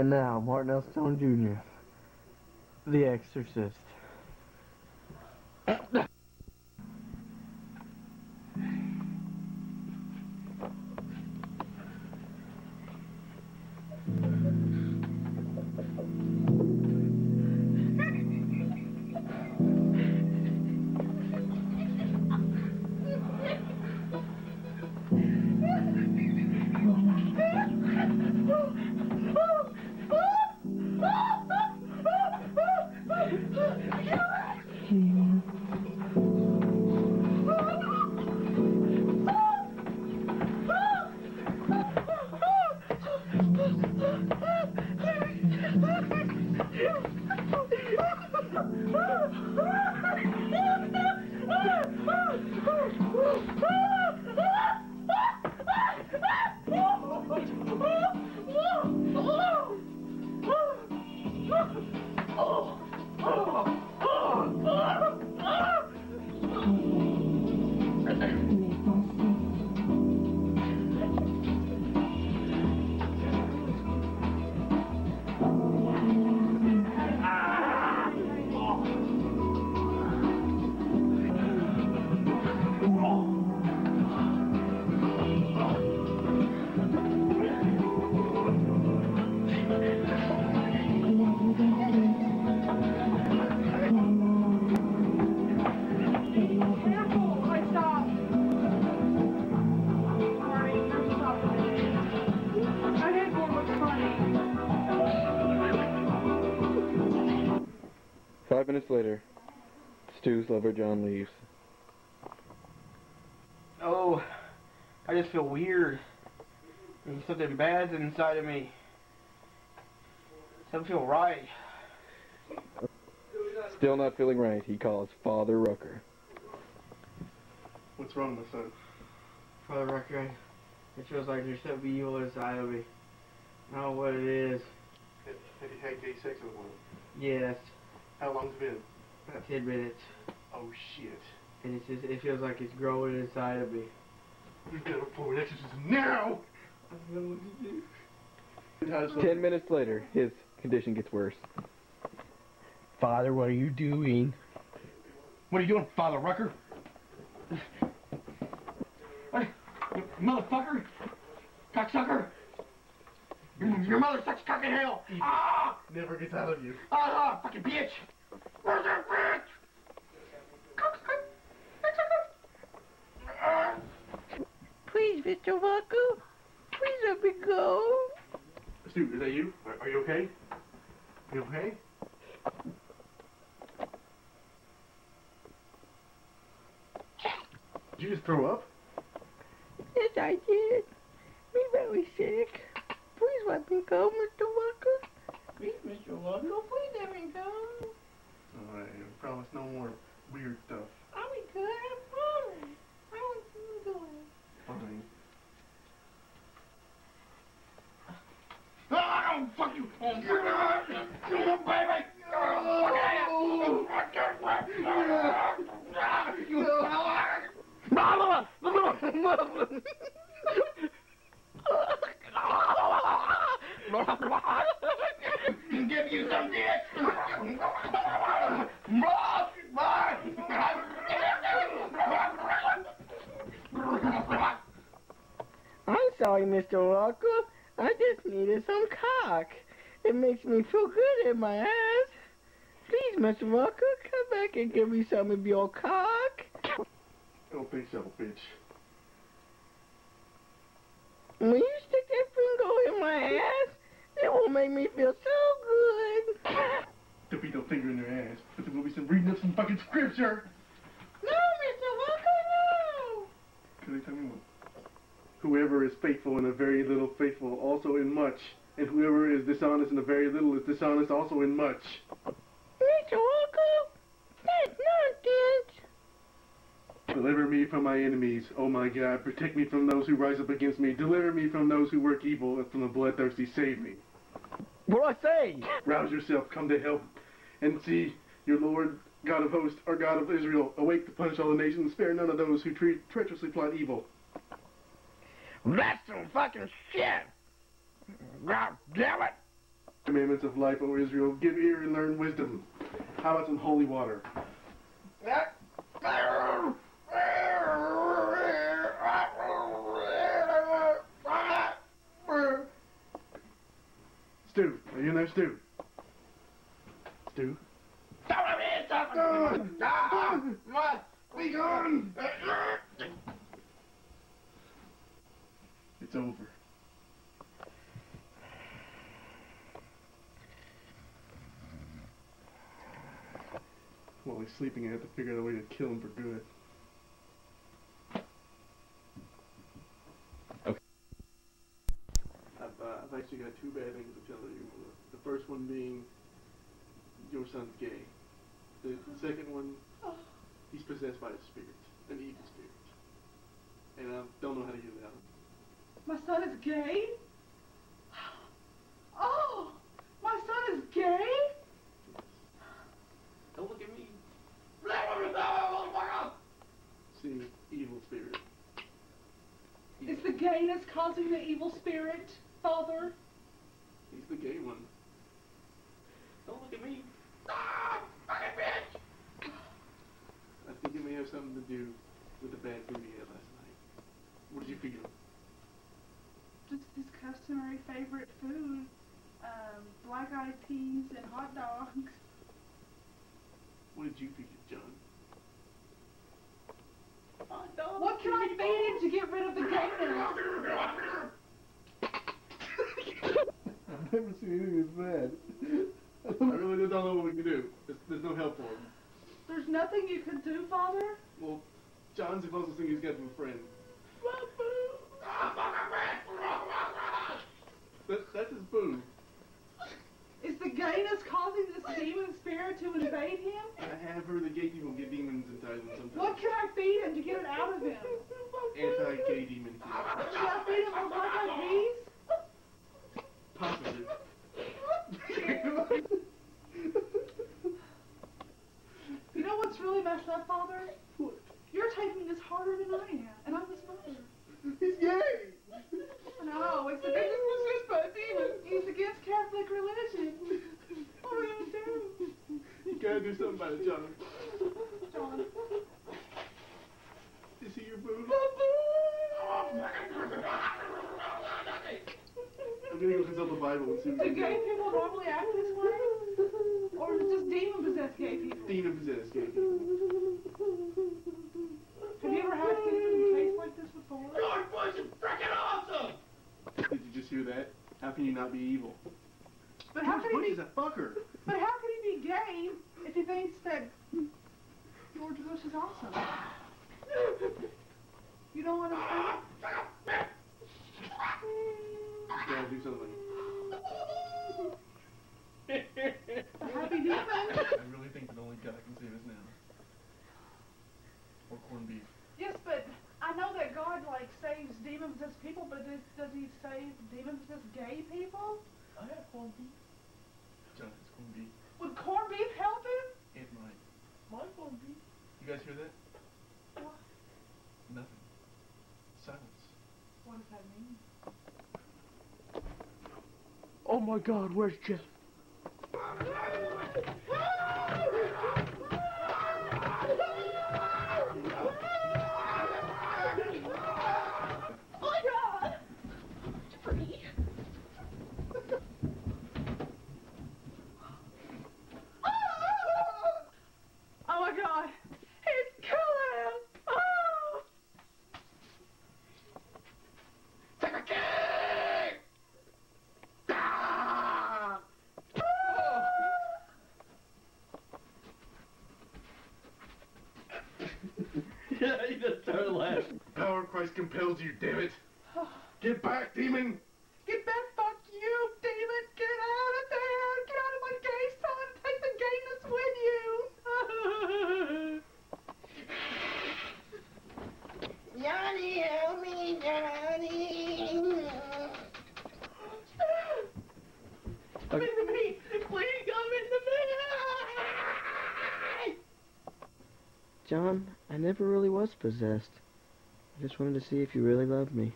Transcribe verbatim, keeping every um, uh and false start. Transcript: And now, Martin Elstone, Junior The Exorcist. Five minutes later, Stu's lover John leaves. Oh, I just feel weird. And something bad's inside of me. Doesn't feel right. Still not feeling right, he calls Father Rucker. What's wrong with son? Father Rucker, it feels like there's something evil inside of me. I don't know what it is. Have you had gay sex with one? Yes. How long's it been? About ten minutes. Oh shit. And it's just, it feels like it's growing inside of me. You better pull an exorcist now! I don't know what to do. Ten minutes later, his condition gets worse. Father, what are you doing? What are you doing, Father Rucker? What? You motherfucker? Cocksucker? Your, your mother sucks cock in hell! Ah! Never gets out of you. Ah, ah, fucking bitch! Where's that bitch? Please, Mister Walker. Please let me go. Stu, is that you? Are, are you okay? Are you okay? Did you just throw up? Yes, I did. Me very sick. Please let me go, Mister Walker. Please, Mister Walker, please let me go. Alright, I promise no more weird stuff. I'll be good, I promise. I want you to go. Fine. Oh, I don't fuck you! Oh, you little baby! Oh, fuck you! You little give you some dick. I'm sorry, Mister Walker. I just needed some cock. It makes me feel good in my ass. Please, Mister Walker, come back and give me some of your cock. Don't be so, bitch. When you stick that finger in my ass, it will make me feel so good. There'll be no finger in their ass, but there will be some reading of some fucking scripture. No, Mister Walker, no! Can I tell me one? Whoever is faithful in a very little, faithful also in much. And whoever is dishonest in a very little is dishonest also in much. Mister Walker, that's nonsense. Deliver me from my enemies, oh my God. Protect me from those who rise up against me. Deliver me from those who work evil, and from the bloodthirsty save me. What do I say? Rouse yourself, come to help, and see your Lord, God of hosts, our God of Israel, awake to punish all the nations, spare none of those who tre treacherously plot evil. That's some fucking shit! God damn it! commandments of life, O Israel. Give ear and learn wisdom. How about some holy water? Stu, are you in there, Stu? Stu? It's over. While he's sleeping, I have to figure out a way to kill him for good. Okay. I've, uh, I've actually got two bad things to tell you. The first one being, your son's gay. The second one, he's possessed by a spirit, an evil spirit. And I don't know how to get it out. My son is gay? Oh, my son is gay? Yes. Don't look at me. See, evil spirit. Evil. Is the gayness causing the evil spirit, Father? He's the gay one. Don't look at me. Ah, fucking bitch! I think it may have something to do with the bad food he had last night. What did you feel? Just his customary favorite food, um, black-eyed peas and hot dogs. What did you feed it, John? Hot dogs. What can I feed him to get rid of the gayness? I've never seen anything as bad. I really don't know what we can do. There's, there's no help for him. There's nothing you can do, Father? Well, John's the closest thing he's got to a friend. That's, that's his boo. Is the gayness causing this demon spirit to invade him? I have heard the gay people get demons in Thailand sometimes. What can I feed him to get it out of him? Anti-gay demon food. Should I feed him with black-eyed peas? Possibly. You know what's really messed up, Father? What? You're taking this harder than I am, and I'm his mother. He's gay! No, it's against, it's just by a demon. He's against Catholic religion. What are we gonna do? You gotta do something about it, John. John. Is he your boo? I'm gonna go consult the Bible and see what do gay people normally act this way? Or is it just demon-possessed gay people? Demon-possessed gay people. Have you ever had kids in a case like this before? George Bush is freaking awesome! Did you just hear that? How can you not be evil? But how George can Bush he be, is a fucker! But how can he be gay if he thinks that George Bush is awesome? You don't want to say? You gotta do something. A happy demon. I really think that only God can save us now. Or corned beef. Yes, but I know that God, like, saves demon-possessed people, but does, does he save demon-possessed gay people? I have corned beef. John has corned beef. Would corned beef help him? It might. My corned beef. You guys hear that? What? Nothing. Silence. What does that mean? Oh my God, where's Jeff? Oh my God! Free. Oh my God! It's killing! Oh! Take a kid! Power of Christ compels you, damn it! Get back, demon! Get back, fuck you, demon! Get out of there! Get out of my gay son! Take the gayness with you! Johnny, help me, Johnny! I'm okay. In the meat! Please, I'm in the meat! John, I never really was possessed. I just wanted to see if you really loved me.